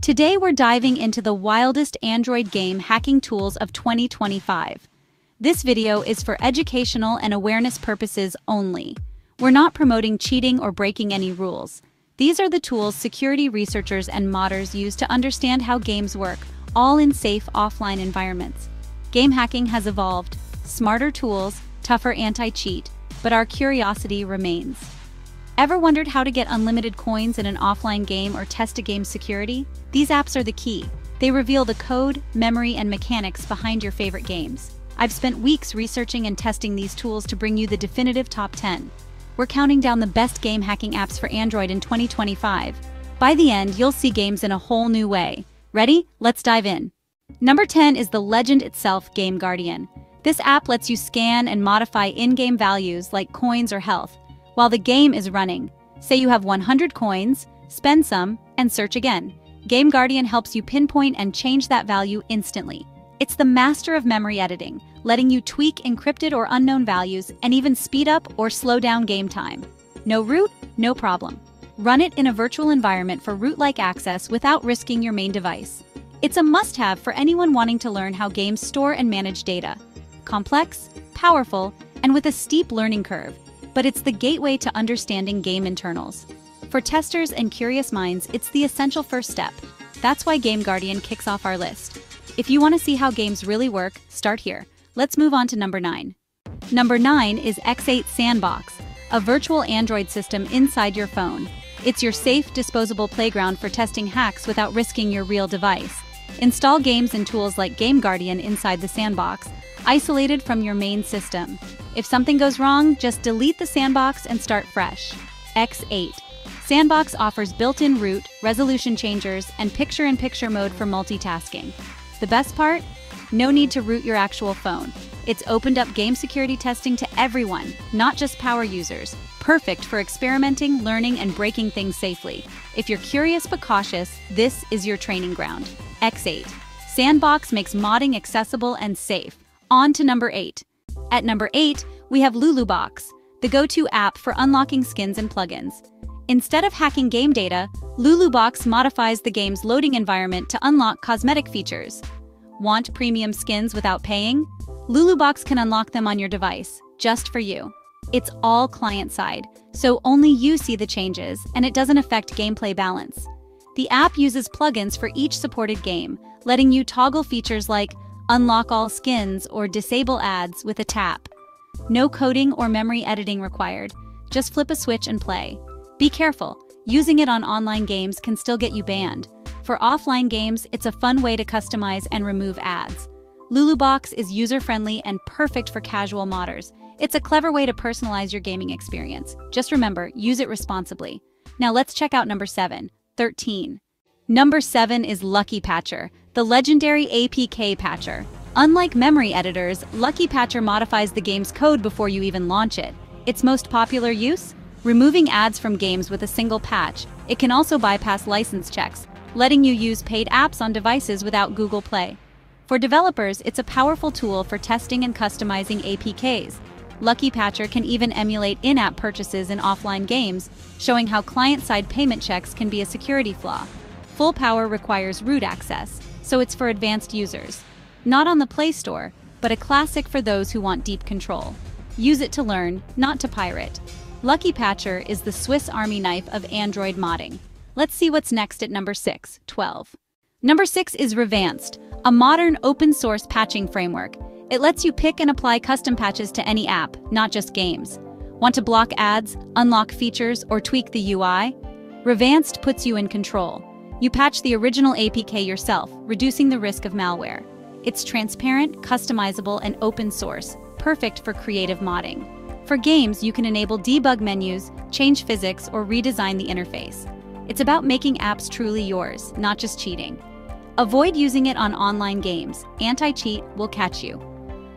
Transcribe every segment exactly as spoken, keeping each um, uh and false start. Today we're diving into the wildest Android game hacking tools of twenty twenty-five. This video is for educational and awareness purposes only. We're not promoting cheating or breaking any rules. These are the tools security researchers and modders use to understand how games work, all in safe offline environments. Game hacking has evolved, smarter tools, tougher anti-cheat, but our curiosity remains. Ever wondered how to get unlimited coins in an offline game or test a game's security? These apps are the key. They reveal the code, memory, and mechanics behind your favorite games. I've spent weeks researching and testing these tools to bring you the definitive top ten. We're counting down the best game hacking apps for Android in twenty twenty-five. By the end, you'll see games in a whole new way. Ready? Let's dive in. Number ten is the legend itself, Game Guardian. This app lets you scan and modify in-game values like coins or health while the game is running. Say you have one hundred coins, spend some, and search again. Game Guardian helps you pinpoint and change that value instantly. It's the master of memory editing, letting you tweak encrypted or unknown values and even speed up or slow down game time. No root, no problem. Run it in a virtual environment for root-like access without risking your main device. It's a must-have for anyone wanting to learn how games store and manage data. Complex, powerful, and with a steep learning curve, but it's the gateway to understanding game internals. For testers and curious minds, it's the essential first step. That's why Game Guardian kicks off our list. If you want to see how games really work, start here. Let's move on to number nine. Number nine is X eight Sandbox, a virtual Android system inside your phone. It's your safe, disposable playground for testing hacks without risking your real device. Install games and tools like Game Guardian inside the sandbox, isolated from your main system. If something goes wrong, just delete the sandbox and start fresh. X eight. Sandbox offers built-in root, resolution changers, and picture-in-picture mode for multitasking. The best part? No need to root your actual phone. It's opened up game security testing to everyone, not just power users. Perfect for experimenting, learning, and breaking things safely. If you're curious but cautious, this is your training ground. X eight. Sandbox makes modding accessible and safe. On to number eight. At number eight, we have LuluBox, the go-to app for unlocking skins and plugins. Instead of hacking game data, LuluBox modifies the game's loading environment to unlock cosmetic features. Want premium skins without paying? LuluBox can unlock them on your device, just for you. It's all client-side, so only you see the changes, and it doesn't affect gameplay balance. The app uses plugins for each supported game, letting you toggle features like unlock all skins or disable ads with a tap. No coding or memory editing required. Just flip a switch and play. Be careful, using it on online games can still get you banned. For offline games, it's a fun way to customize and remove ads. LuluBox is user-friendly and perfect for casual modders. It's a clever way to personalize your gaming experience. Just remember, use it responsibly. Now let's check out number seven, thirteen. Number seven is Lucky Patcher, the legendary A P K Patcher. Unlike memory editors, Lucky Patcher modifies the game's code before you even launch it. Its most popular use? Removing ads from games with a single patch. It can also bypass license checks, letting you use paid apps on devices without Google Play. For developers, it's a powerful tool for testing and customizing A P Ks. Lucky Patcher can even emulate in-app purchases in offline games, showing how client-side payment checks can be a security flaw. Full power requires root access, so it's for advanced users. Not on the Play Store, but a classic for those who want deep control. Use it to learn, not to pirate. Lucky Patcher is the Swiss Army knife of Android modding. Let's see what's next at number six, twelve. Number six is ReVanced, a modern open-source patching framework. It lets you pick and apply custom patches to any app, not just games. Want to block ads, unlock features, or tweak the U I? ReVanced puts you in control. You patch the original A P K yourself, reducing the risk of malware. It's transparent, customizable, and open source, perfect for creative modding. For games, you can enable debug menus, change physics, or redesign the interface. It's about making apps truly yours, not just cheating. Avoid using it on online games. Anti-cheat will catch you.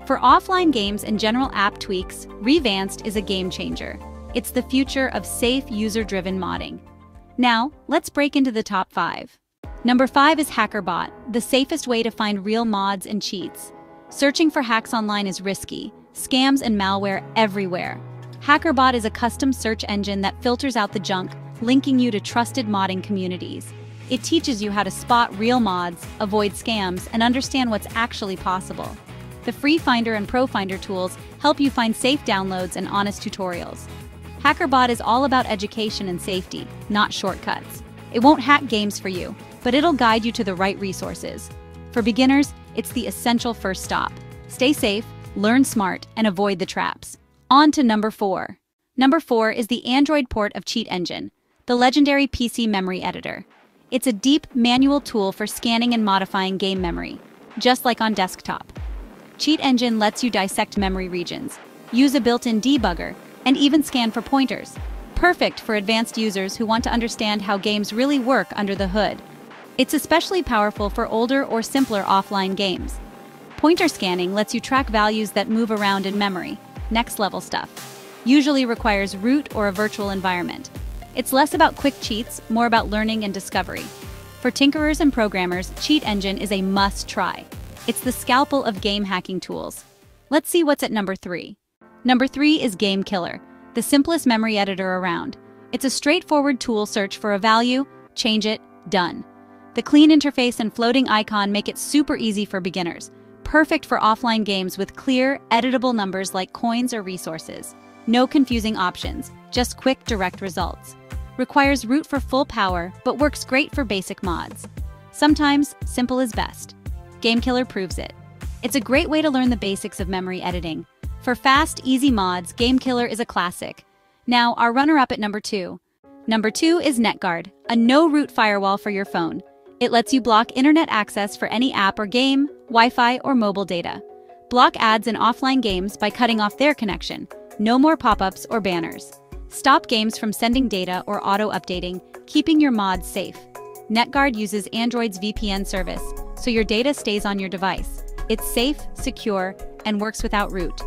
For offline games and general app tweaks, ReVanced is a game changer. It's the future of safe, user-driven modding. Now, let's break into the top five. Number five is HackerBot, the safest way to find real mods and cheats. Searching for hacks online is risky, scams and malware everywhere. HackerBot is a custom search engine that filters out the junk, linking you to trusted modding communities. It teaches you how to spot real mods, avoid scams, and understand what's actually possible. The free Finder and Pro Finder tools help you find safe downloads and honest tutorials. HackerBot is all about education and safety, not shortcuts. It won't hack games for you, but it'll guide you to the right resources. For beginners, it's the essential first stop. Stay safe, learn smart, and avoid the traps. On to number four. Number four is the Android port of Cheat Engine, the legendary P C memory editor. It's a deep, manual tool for scanning and modifying game memory, just like on desktop. Cheat Engine lets you dissect memory regions, use a built-in debugger, and even scan for pointers. Perfect for advanced users who want to understand how games really work under the hood. It's especially powerful for older or simpler offline games. Pointer scanning lets you track values that move around in memory, next-level stuff. Usually requires root or a virtual environment. It's less about quick cheats, more about learning and discovery. For tinkerers and programmers, Cheat Engine is a must-try. It's the scalpel of game hacking tools. Let's see what's at number three. Number three is Game Killer, the simplest memory editor around. It's a straightforward tool search for a value, change it, done. The clean interface and floating icon make it super easy for beginners, perfect for offline games with clear, editable numbers like coins or resources. No confusing options, just quick, direct results. Requires root for full power, but works great for basic mods. Sometimes, simple is best. Game Killer proves it. It's a great way to learn the basics of memory editing. For fast, easy mods, Game Killer is a classic. Now, our runner-up at number two. Number two is NetGuard, a no-root firewall for your phone. It lets you block internet access for any app or game, Wi-Fi, or mobile data. Block ads in offline games by cutting off their connection. No more pop-ups or banners. Stop games from sending data or auto-updating, keeping your mods safe. NetGuard uses Android's V P N service, so your data stays on your device. It's safe, secure, and works without root.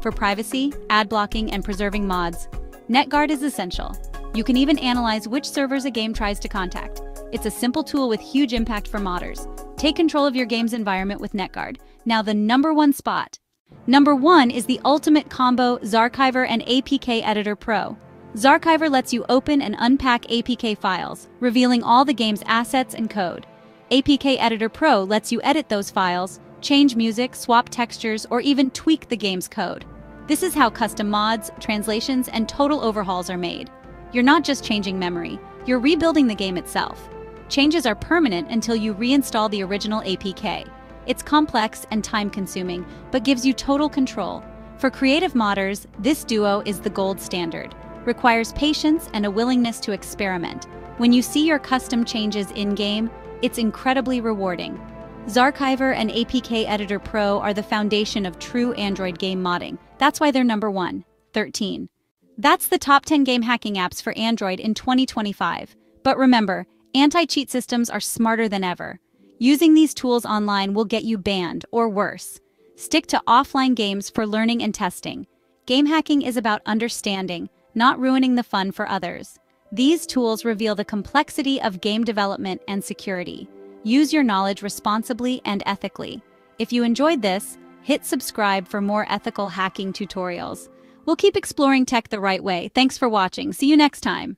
For privacy, ad blocking, and preserving mods, NetGuard is essential. You can even analyze which servers a game tries to contact. It's a simple tool with huge impact for modders. Take control of your game's environment with NetGuard. Now the number one spot. Number one is the ultimate combo ZArchiver and A P K Editor Pro. ZArchiver lets you open and unpack A P K files, revealing all the game's assets and code. A P K Editor Pro lets you edit those files, change music, swap textures, or even tweak the game's code. This is how custom mods, translations, and total overhauls are made. You're not just changing memory, you're rebuilding the game itself. Changes are permanent until you reinstall the original A P K. It's complex and time-consuming, but gives you total control. For creative modders, this duo is the gold standard. Requires patience and a willingness to experiment. When you see your custom changes in-game, it's incredibly rewarding. ZArchiver and A P K Editor Pro are the foundation of true Android game modding. That's why they're number one, thirteen. That's the top ten game hacking apps for Android in twenty twenty-five. But remember, anti-cheat systems are smarter than ever. Using these tools online will get you banned, or worse. Stick to offline games for learning and testing. Game hacking is about understanding, not ruining the fun for others. These tools reveal the complexity of game development and security. Use your knowledge responsibly and ethically. If you enjoyed this, hit subscribe for more ethical hacking tutorials. We'll keep exploring tech the right way. Thanks for watching. See you next time.